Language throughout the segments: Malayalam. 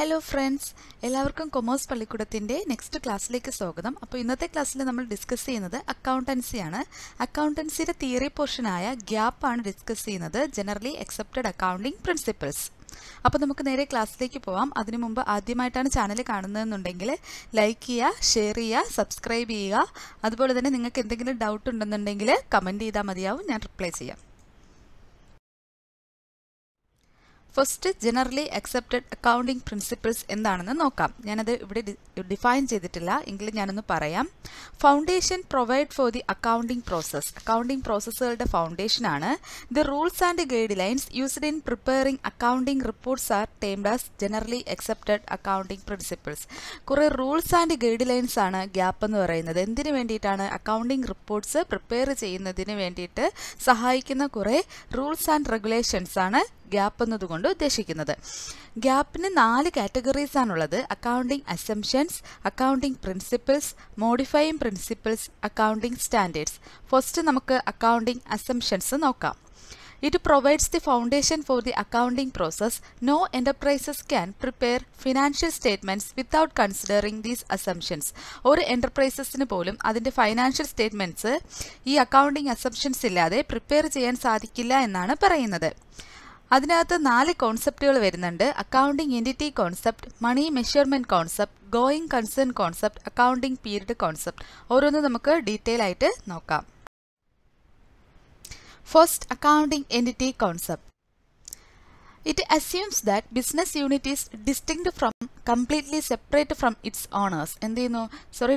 Hello friends, എല്ലാവർക്കും കൊമേഴ്സ് പള്ളിക്കൂടത്തിന്റെ നെക്സ്റ്റ് ക്ലാസ്സിലേക്ക് സ്വാഗതം. അപ്പോൾ ഇന്നത്തെ ക്ലാസ്സിൽ നമ്മൾ ഡിസ്കസ് ചെയ്യുന്നത് അക്കൗണ്ടൻസി ആണ്. അക്കൗണ്ടൻസിയുടെ തിയറി പോർഷൻ ആയ ഗ്യാപ്പ് ആണ് ഡിസ്കസ് ചെയ്യുന്നത്, ജനറലി അക്സെപ്റ്റഡ് അക്കൗണ്ടിംഗ് പ്രിൻസിപ്പിൾസ്. അപ്പോൾ നമുക്ക് നേരെ ക്ലാസ്സിലേക്ക് പോവാം. അതിനു മുമ്പ് ആദ്യമായിട്ടാണ് ചാനൽ കാണുന്നതെന്നുണ്ടെങ്കിൽ ലൈക്ക് ചെയ്യുക, ഷെയർ ചെയ്യുക, സബ്സ്ക്രൈബ് ചെയ്യുക. അതുപോലെ തന്നെ നിങ്ങൾക്ക് എന്തെങ്കിലും ഡൗട്ട് ഉണ്ടെന്നുണ്ടെങ്കിൽ കമന്റ് ചെയ്താൽ മതിയാവും, ഞാൻ റിപ്ലൈ ചെയ്യാം. First, generally accepted accounting principles എന്താണെന്ന് നോക്കാം. ഞാനത് ഇവിടെ ഡിഫൈൻ ചെയ്തിട്ടില്ല, എങ്കിലും ഞാനൊന്ന് പറയാം. Foundation provide for the accounting process, accounting പ്രോസസ്സുകളുടെ ഫൗണ്ടേഷനാണ്. The rules and guidelines used in preparing accounting reports are termed as generally accepted accounting principles. കുറേ റൂൾസ് ആൻഡ് ഗൈഡ് ലൈൻസ് ആണ് ഗ്യാപ്പ് എന്ന് പറയുന്നത്. എന്തിനു വേണ്ടിയിട്ടാണ്? അക്കൗണ്ടിംഗ് റിപ്പോർട്ട്സ് പ്രിപ്പയർ ചെയ്യുന്നതിന് വേണ്ടിയിട്ട് സഹായിക്കുന്ന കുറേ റൂൾസ് ആൻഡ് റെഗുലേഷൻസ് ആണ് ഗ്യാപ്പ് എന്നതുകൊണ്ട് ഉദ്ദേശിക്കുന്നത്. ഗ്യാപ്പിന് 4 കാറ്റഗറീസ് ആണുള്ളത്. Accounting assumptions, accounting principles, modifying principles, accounting standards. First നമുക്ക് അക്കൗണ്ടിംഗ് അസംഷൻസ് നോക്കാം. It provides the foundation for the accounting process. No enterprises can prepare financial statements without considering these assumptions. Or enterprises ne polum adinte financial statements ee accounting assumptions illade prepare cheyan sadikilla ennanu parayunnathu. അതിനകത്ത് 4 കോൺസെപ്റ്റുകൾ വരുന്നുണ്ട്. Accounting entity concept, money measurement concept, going concern concept, accounting period concept. ഓരോന്ന് നമുക്ക് ഡീറ്റെയിൽ ആയിട്ട് നോക്കാം. First, accounting entity concept. It assumes that business unit is distinct from, completely separate from its owners.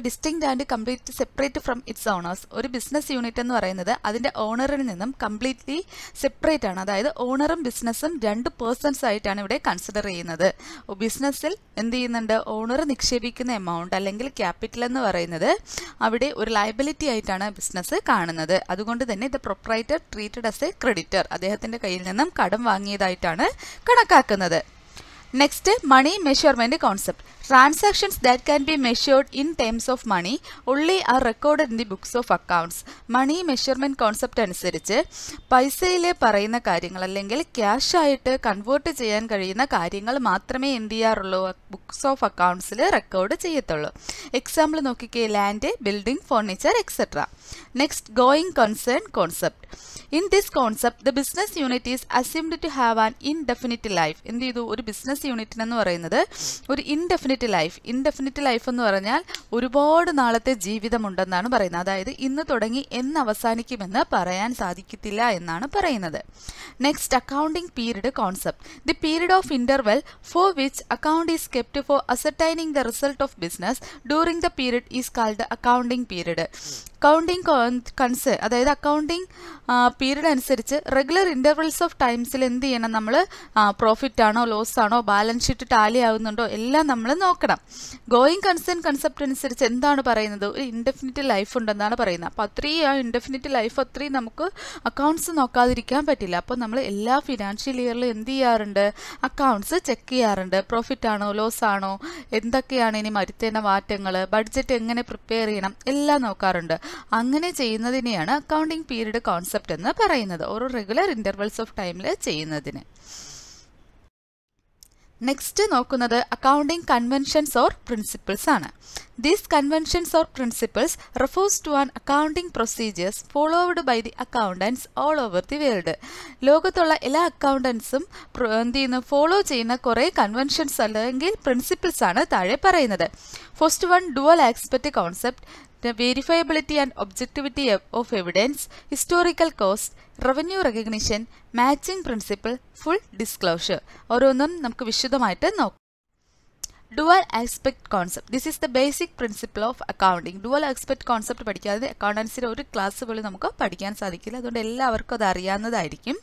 Distinct and completely separate from its owners. ഒരു ബിസിനസ് യൂണിറ്റ് എന്ന് പറയുന്നത് അതിൻ്റെ ഓണറിൽ നിന്നും കംപ്ലീറ്റ്ലി സെപ്പറേറ്റ് ആണ്. അതായത് ഓണറും ബിസിനസ്സും 2 പേഴ്സൺസ് ആയിട്ടാണ് ഇവിടെ കൺസിഡർ ചെയ്യുന്നത്. ബിസിനസ്സിൽ എന്ത് ചെയ്യുന്നുണ്ട്? ഓണർ നിക്ഷേപിക്കുന്ന എമൗണ്ട് അല്ലെങ്കിൽ ക്യാപിറ്റൽ എന്ന് പറയുന്നത് അവിടെ ഒരു ലയബിലിറ്റി ആയിട്ടാണ് ബിസിനസ് കാണുന്നത്. അതുകൊണ്ട് തന്നെ the proprietor treated as a creditor, അദ്ദേഹത്തിൻ്റെ കയ്യിൽ നിന്നും കടം വാങ്ങിയതായിട്ടാണ് കണക്കാക്കുന്നത്. Next, money measurement concept. Transactions that can be measured in terms of money only are record in the books of accounts. Money measurement concept അനുസരിച്ച് പൈസയിൽ പറയുന്ന കാര്യങ്ങൾ അല്ലെങ്കിൽ ക്യാഷ് ആയിട്ട് കൺവേർട്ട് ചെയ്യാൻ കഴിയുന്ന കാര്യങ്ങൾ മാത്രമേ എന്ത് ചെയ്യാറുള്ളൂ? ബുക്സ് ഓഫ് അക്കൗണ്ട്സിൽ റെക്കോർഡ് ചെയ്യത്തുള്ളൂ. എക്സാമ്പിൾ നോക്കിക്കേ, land, building, furniture etcetera. Next, going concern concept. In this concept, the business unit is assumed to have an indefinite life. എന്ത് ചെയ്തു? ഒരു ബിസിനസ് യൂണിറ്റിന് എന്ന് പറയുന്നത് ഒരു ഇൻഡെഫിനിറ്റ് ലൈഫ്. ഇൻഡെഫിനിറ്റ് ലൈഫ് എന്ന് പറഞ്ഞാൽ ഒരുപാട് നാളത്തെ ജീവിതമുണ്ടെന്നാണ് പറയുന്നത്. അതായത് ഇന്ന് തുടങ്ങി എന്ന് അവസാനിക്കുമെന്ന് പറയാൻ സാധിക്കത്തില്ല എന്നാണ് പറയുന്നത്. Next, accounting period concept. The period of interval for which account is kept for ascertaining the result of business during the period is called accounting period. Accounting concern, അതായത് അക്കൗണ്ടിംഗ് പീരീഡ് അനുസരിച്ച് റെഗുലർ ഇൻ്റർവെൽസ് ഓഫ് ടൈംസിൽ എന്ത് ചെയ്യണം? നമ്മൾ പ്രോഫിറ്റ് ആണോ ലോസ് ആണോ ബാലൻസ് ഷീറ്റ് ടാലി ആവുന്നുണ്ടോ എല്ലാം നമ്മൾ നോക്കണം. ഗോയിങ് കൺസേൺ കൺസെപ്റ്റ് അനുസരിച്ച് എന്താണ് പറയുന്നത്? ഒരു ഇൻഡെഫിനിറ്റ് ലൈഫ് ഉണ്ടെന്നാണ് പറയുന്നത്. അപ്പോൾ അത്രയും ആ ഇൻഡെഫിനിറ്റ് ലൈഫ് അത്രയും നമുക്ക് അക്കൗണ്ട്സ് നോക്കാതിരിക്കാൻ പറ്റില്ല. അപ്പോൾ നമ്മൾ എല്ലാ ഫിനാൻഷ്യൽ ഇയറിലും എന്ത് ചെയ്യാറുണ്ട്? അക്കൗണ്ട്സ് ചെക്ക് ചെയ്യാറുണ്ട്. പ്രോഫിറ്റ് ആണോ ലോസ് ആണോ, എന്തൊക്കെയാണ് ഇനി വരുത്തേണ്ട മാറ്റങ്ങൾ, ബഡ്ജറ്റ് എങ്ങനെ പ്രിപ്പയർ ചെയ്യണം, എല്ലാം നോക്കാറുണ്ട്. അങ്ങനെ ചെയ്യുന്നതിനെയാണ് അക്കൗണ്ടിംഗ് പീരീഡ് കോൺസെപ്റ്റ് എന്ന് പറയുന്നത്, ഓരോ റെഗുലർ ഇൻ്റർവെൽസ് ഓഫ് ടൈമിൽ ചെയ്യുന്നതിന്. നെക്സ്റ്റ് നോക്കുന്നത് അക്കൗണ്ടിംഗ് കൺവെൻഷൻസ് ഓർ പ്രിൻസിപ്പിൾസ് ആണ്. These conventions or principles refers to an accounting procedures followed by the accountants all over the world. ലോകത്തുള്ള എല്ലാ അക്കൗണ്ടൻസും എന്ത് ചെയ്യുന്നു? ഫോളോ ചെയ്യുന്ന കുറേ കൺവെൻഷൻസ് അല്ലെങ്കിൽ പ്രിൻസിപ്പിൾസ് ആണ് താഴെ പറയുന്നത്. First one, dual aspect concept. The verifiability and objectivity of evidence, historical cost, revenue recognition, matching principle, full disclosure. ഓരോന്നും നമുക്ക് വിശദമായിട്ട് നോക്കാം. Dual aspect concept. This is the basic principle of accounting. Dual aspect concept പഠിക്കാതെ അക്കൗണ്ടൻസിയുടെ ഒരു ക്ലാസ് പോലും നമുക്ക് പഠിക്കാൻ സാധിക്കില്ല. അതുകൊണ്ട് എല്ലാവർക്കും അത് അറിയാവുന്നതായിരിക്കും.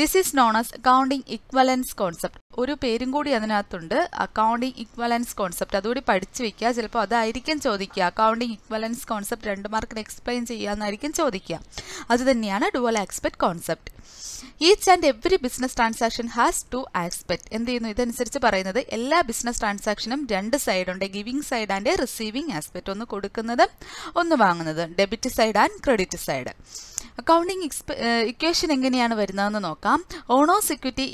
This is known as accounting equivalence concept. ഒരു പേരും കൂടി അതിനകത്തുണ്ട്, അക്കൗണ്ടിങ് ഇക്വലൻസ് കോൺസെപ്റ്റ്. അതുകൂടി പഠിച്ചു വെക്കുക, ചിലപ്പോൾ അതായിരിക്കും ചോദിക്കുക. അക്കൗണ്ടിങ് ഇക്വലൻസ് കോൺസെപ്റ്റ് 2 മാർക്കിന് എക്സ്പ്ലെയിൻ ചെയ്യാമെന്നായിരിക്കും ചോദിക്കുക. അതുതന്നെയാണ് dual aspect concept. Each and every business transaction has 2 aspect. എന്ത് ചെയ്യുന്നു? ഇതനുസരിച്ച് പറയുന്നത് എല്ലാ ബിസിനസ് ട്രാൻസാക്ഷനും 2 സൈഡുണ്ട്, giving side and receiving aspect. ഒന്ന് കൊടുക്കുന്നതും ഒന്ന് വാങ്ങുന്നതും, debit side and credit side. Accounting equation എങ്ങനെയാണ് വരുന്നതെന്ന് നോക്കാം. Owners equity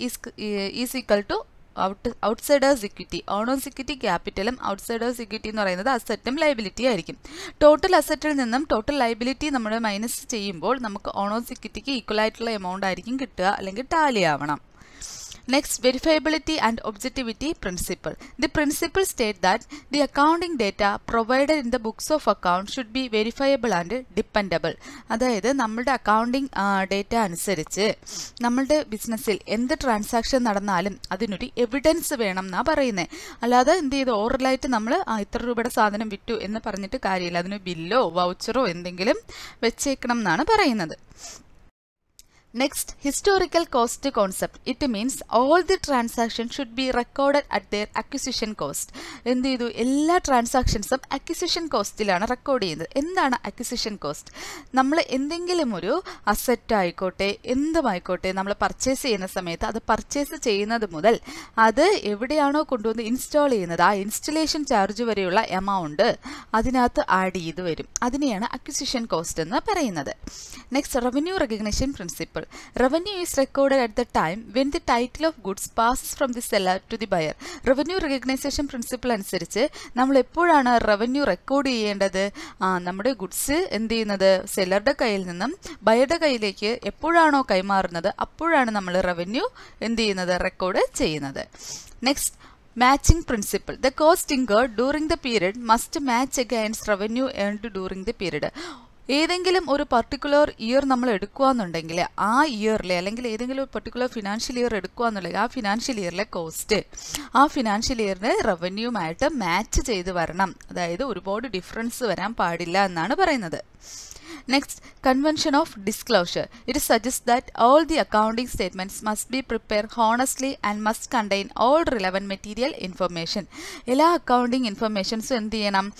is equal to Outsiders equity. Owners equity capital and outsiders equity is asset and liability. Total asset and total liability minus owners equity equal amount tally. Next, verifiability and objectivity principle. The principle states that the accounting data provided in the books of account should be verifiable and dependable. That is, we accounting data and business in the transaction, that is evidence. Next, historical cost concept. It means all the transactions should be recorded at their acquisition cost. All transactions acquisition cost ilana record cheyunnathu. Endana acquisition cost? Nammal endengilum oru asset ayikotte, endum ayikotte, nammal purchase cheyyuna samayathu adu purchase cheyyunnathu mudal adu evideyano konduvanu install cheyyunnathu aa installation charge vareyulla amount adinathu add cheyidu varum. Adineyana acquisition cost ennu parayunnathu. Next, revenue recognition principle. Revenue is recorded at the time when the title of goods passes from the seller to the buyer. Revenue recognition principle അനുസരിച്ച് നമ്മൾ എപ്പോഴാണ് revenue record ചെയ്യേണ്ടത്? നമ്മുടെ goods എന്ത് ചെയ്യുന്നത് സെല്ലറുടെ കയ്യിൽ നിന്നും ബയറുടെ കയ്യിലേക്ക് എപ്പോഴാണോ കൈമാറുന്നത് അപ്പോഴാണ് നമ്മൾ revenue എന്ത് ചെയ്യുന്നത് record ചെയ്യുന്നത്. Next, matching principle. The cost incurred during the period must match against revenue earned during the period. ഏതെങ്കിലും ഒരു particular year നമ്മൾ എടുക്കുകയാണെന്നുണ്ടെങ്കിൽ ആ ഇയറിലെ അല്ലെങ്കിൽ ഏതെങ്കിലും ഒരു particular financial year എടുക്കുകയാണെന്നുണ്ടെങ്കിൽ ആ financial yearലെ cost ആ financial yearനെ revenue ആയിട്ട് match ചെയ്തു വരണം. അതായത് ഒരുപാട് difference വരാൻ പാടില്ല എന്നാണ് പറയുന്നത്. Next, convention of disclosure. It suggests that all the accounting statements must be prepared honestly and must contain all relevant material information. Ella accounting information so endu cheyanam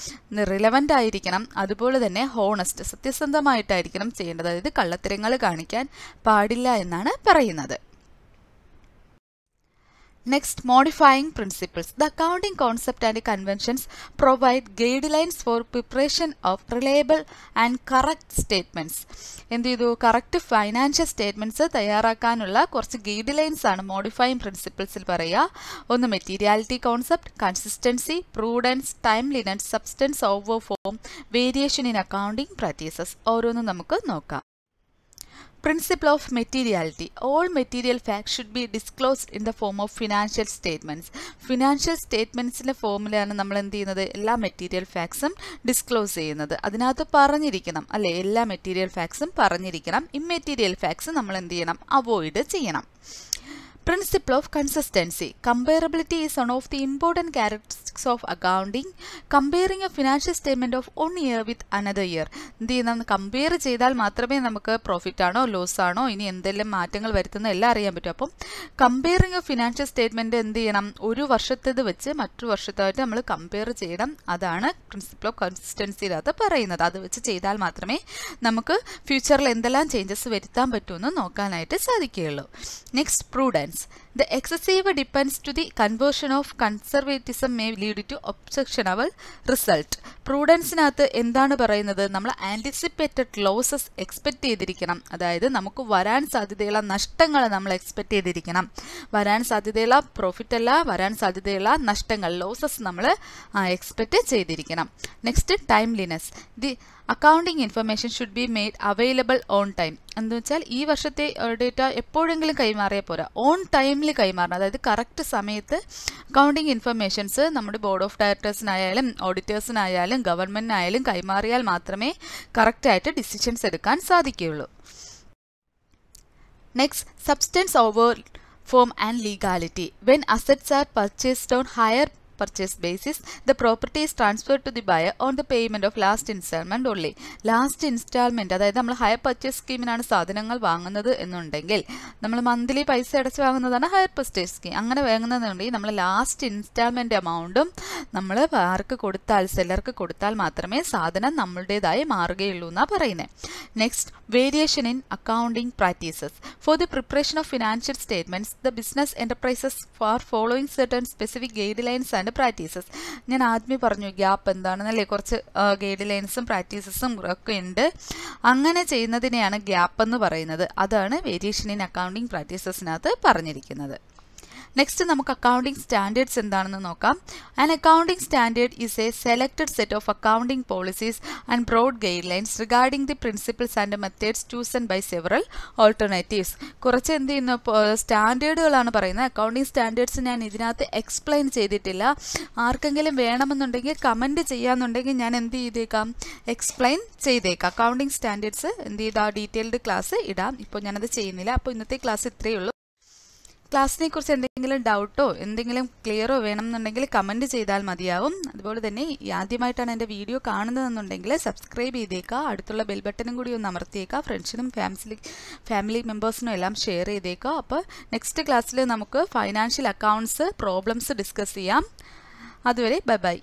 relevant aayirikkanam adupole thanne honest satyasandhamayittu aayirikkanam cheyendathu idu kallathirangale kaanikkan paadilla ennanu parayunnathu. Next, modifying principles. The accounting concept and conventions provide guidelines for preparation of reliable and correct statements. In the correct financial statements, thayarakanulla korchu guidelines aanu modifying principles il paraya. One materiality concept, consistency, prudence, timeliness, substance over form, variation in accounting practices. Oronu namukku nokka. Principle of materiality. All material facts should be disclosed in the form of financial statements. Financial statements in the formula ആണ് നമ്മൾ എന്ത് ചെയ്യുന്നത് എല്ലാ material factsum disclose ചെയ്യുന്നത്. അതിനകത്ത് പറഞ്ഞിരിക്കണം അല്ലേ, എല്ലാ material factsum പറഞ്ഞിരിക്കണം. Immaterial facts നമ്മൾ എന്ത് ചെയ്യണം, avoid ചെയ്യണം. Principle of consistency. Comparability is one of the important characteristics of accounting. Comparing a financial statement of one year with another year. Compare ചെയ്താൽ മാത്രമേ നമുക്ക് പ്രോഫിറ്റ് ആണോ ലോസ് ആണോ ഇനി എന്തെല്ലാം മാറ്റങ്ങൾ വരുത്തുന്ന എല്ലാം അറിയാൻ പറ്റും. അപ്പം കമ്പയറിംഗ് എ ഫിനാൻഷ്യൽ സ്റ്റേറ്റ്മെന്റ് എന്ത് ചെയ്യണം, ഒരു വർഷത്തേത് വെച്ച് മറ്റു വർഷത്തായിട്ട് നമ്മൾ കമ്പയർ ചെയ്യണം. അതാണ് പ്രിൻസിപ്പിൾ ഓഫ് കൺസിസ്റ്റൻസിയിലകത്ത് പറയുന്നത്. അത് വെച്ച് ചെയ്താൽ മാത്രമേ നമുക്ക് ഫ്യൂച്ചറിൽ എന്തെല്ലാം ചേഞ്ചസ് വരുത്താൻ പറ്റുമെന്ന് നോക്കാനായിട്ട് സാധിക്കുകയുള്ളൂ. Next, prudence. The excessive dependence to the conversion of conservatism may lead to objectionable result. Prudence nathu endana parayunnathu nammal anticipated losses expect cheyidirikkanam. Adayithu namukku varan sadhyadayulla nashtangal nammal expect cheyidirikkanam. Varan sadhyadayulla profit alla varan sadhyadayulla nashtangal losses nammal expect cheyidirikkanam. Next, timeliness. The accounting information should be made available on time. എന്ത് വെച്ചാൽ ഈ വർഷത്തെ ഡേറ്റ എപ്പോഴെങ്കിലും കൈമാറിയാൽ പോരാ, ഓൺ ടൈമിൽ കൈമാറണം. അതായത് കറക്റ്റ് സമയത്ത് അക്കൗണ്ടിങ് ഇൻഫർമേഷൻസ് നമ്മുടെ ബോർഡ് ഓഫ് ഡയറക്ടേഴ്സിനായാലും ഓഡിറ്റേഴ്സിനായാലും ഗവൺമെൻറ്റിനായാലും കൈമാറിയാൽ മാത്രമേ കറക്റ്റായിട്ട് ഡിസിഷൻസ് എടുക്കാൻ സാധിക്കുകയുള്ളൂ. Next, substance over form and legality. When assets are purchased on hire purchase basis, the property is transferred to the buyer on the payment of last installment only. Last installment, അതായത് നമ്മൾ ഹയർ പർച്ചേസ് സ്കീമിനാണ് സാധനങ്ങൾ വാങ്ങുന്നത് എന്നുണ്ടെങ്കിൽ നമ്മൾ മന്ത്ലി പൈസ അടച്ച് വാങ്ങുന്നതാണ് ഹയർ പർച്ചേസ് സ്കീം. അങ്ങനെ വാങ്ങുന്നതുണ്ടെങ്കിൽ നമ്മൾ ലാസ്റ്റ് ഇൻസ്റ്റാൾമെൻറ്റ് എമൗണ്ടും നമ്മൾ ആർക്ക് കൊടുത്താൽ സെല്ലർക്ക് കൊടുത്താൽ മാത്രമേ സാധനം നമ്മളുടേതായി മാറുകയുള്ളൂ എന്നാണ് പറയുന്നത്. Next, variation in accounting practices. For the preparation of financial statements the business enterprises far following certain specific guidelines and practices. ഞാൻ ആദ്യമേ പറഞ്ഞു ഗ്യാപ്പ് എന്താണെന്നല്ലേ, കുറച്ച് ഗൈഡ് ലൈൻസും പ്രാക്ടീസസും ഒക്കെ ഉണ്ട്. അങ്ങനെ ചെയ്യുന്നതിനെയാണ് ഗ്യാപ്പ് എന്ന് പറയുന്നത്. അതാണ് വേരിയേഷൻ ഇൻ അക്കൗണ്ടിങ് പ്രാക്ടീസസിനകത്ത് പറഞ്ഞിരിക്കുന്നത്. Next, accounting standards. An accounting standard is a selected set of accounting policies and broad guidelines regarding the principles and methods chosen by several alternatives. Standard accounting standards explain cheyidilla. Arkengilum venamunnundengil comment cheyanundengil njan endu idekam explain cheyideka. Accounting standards endu ida detailed class idam. Ippo njan adu cheyyunnilla. Appo innathe class ithreyullu. Class ne kurichu endengilum doubt o endengilum clear o venamundengil comment cheyidal madiyavum. Adupole thanne aadyamayittana ende video kaanunundengil subscribe cheyideka. Adutulla bell button koodi onnu amarthiyeka. Friends num family members num ellam share cheyideka. Appo next class il namukku financial accounts problems discuss cheyam. Aduvare bye bye.